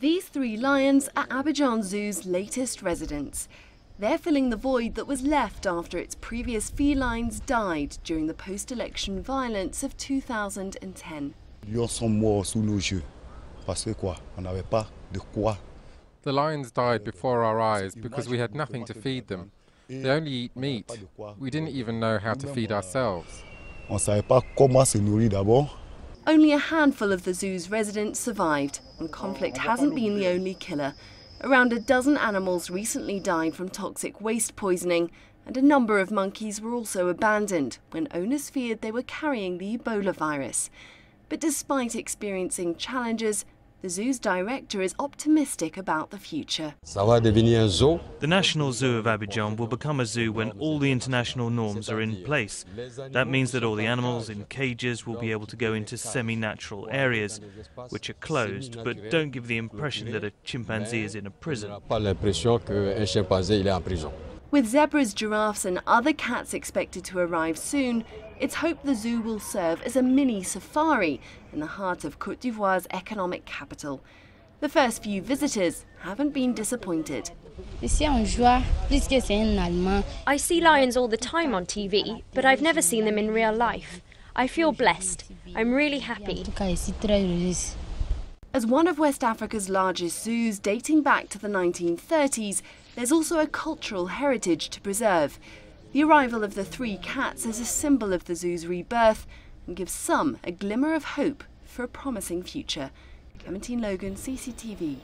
These three lions are Abidjan Zoo's latest residents. They're filling the void that was left after its previous felines died during the post-election violence of 2010. The lions died before our eyes because we had nothing to feed them. They only eat meat. We didn't even know how to feed ourselves. Only a handful of the zoo's residents survived, and conflict hasn't been the only killer. Around a dozen animals recently died from toxic waste poisoning, and a number of monkeys were also abandoned when owners feared they were carrying the Ebola virus. But despite experiencing challenges, the zoo's director is optimistic about the future. The National Zoo of Abidjan will become a zoo when all the international norms are in place. That means that all the animals in cages will be able to go into semi-natural areas, which are closed, but don't give the impression that a chimpanzee is in a prison. With zebras, giraffes and other cats expected to arrive soon, it's hoped the zoo will serve as a mini safari in the heart of Côte d'Ivoire's economic capital. The first few visitors haven't been disappointed. I see lions all the time on TV, but I've never seen them in real life. I feel blessed. I'm really happy. As one of West Africa's largest zoos dating back to the 1930s, there's also a cultural heritage to preserve. The arrival of the three cats is a symbol of the zoo's rebirth and gives some a glimmer of hope for a promising future. Clementine Logan, CCTV.